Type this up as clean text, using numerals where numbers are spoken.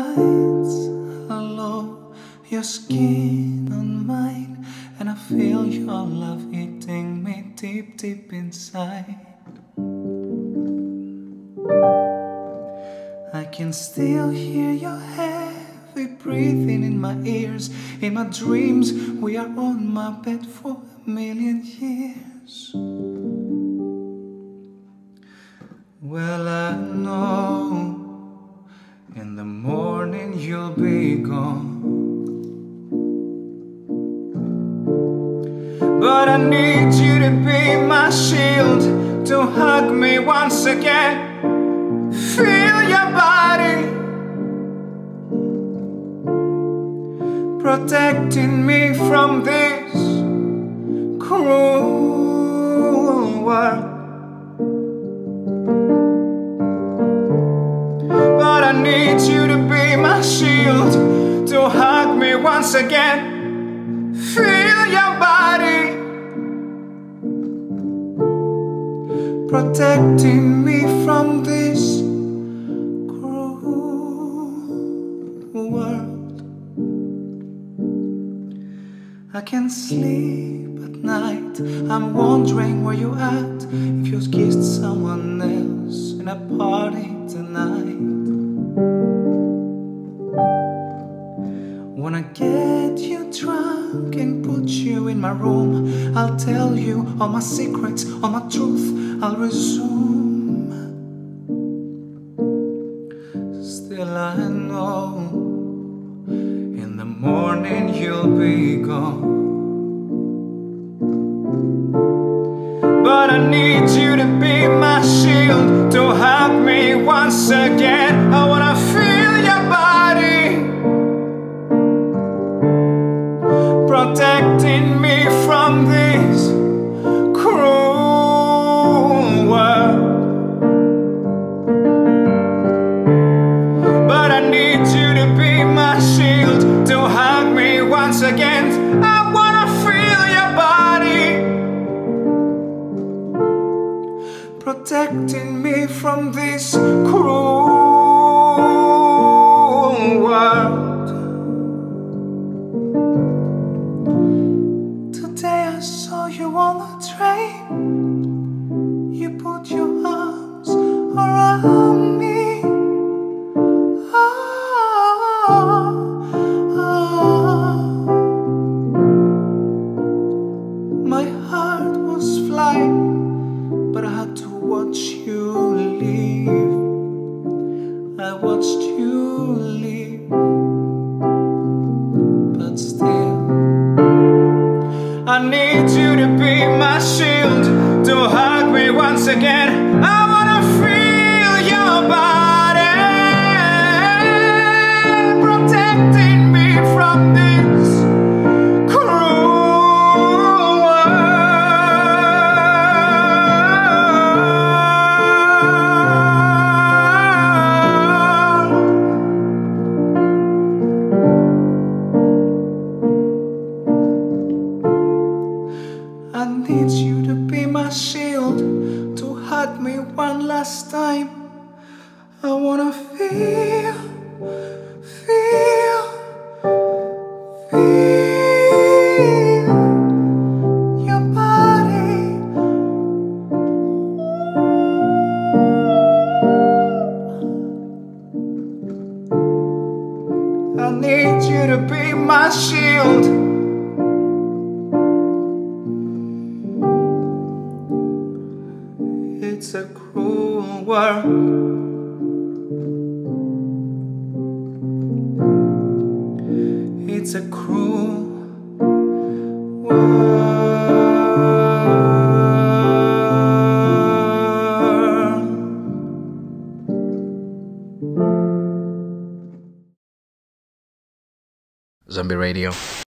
lights are low, your skin on mine, and I feel your love eating me deep, deep inside. I can still hear your heavy breathing in my ears. In my dreams, we are on my bed for a million years. Well, I know in the morning you'll be gone, but I need you to be my shield, to hug me once again, feel your body protecting me from this cruel world. I need you to be my shield, to hug me once again, feel your body protecting me from this cruel world. I can't sleep at night, I'm wondering where you're at, if you've kissed someone else in a party tonight. Wanna get you drunk and put you in my room. I'll tell you all my secrets, all my truth, I'll resume. Still I know in the morning you'll be gone, but I need you to be my shield, to hug me once again. I wanna feel your body protecting me from this cruel world. But I need you to be my shield, to hug me once again. I wanna feel your body protecting me from this cruel world. You on the train, you put your arms around me. My heart was flying, but I had to watch you leave. I watched you leave, but still I need you to be my shield, to hug me once again. I wanna feel your body protecting me from this cruel world. I need you to be my shield, to hug me one last time. I wanna feel your body. I need you to be my shield, it's a cruel world. It's a cruel world. Zombee Radio.